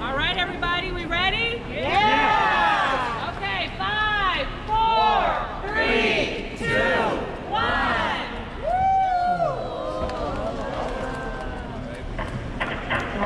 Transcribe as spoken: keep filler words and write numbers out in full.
All right, everybody, we ready? Yeah! Okay, five, four, three, two, one. Woo!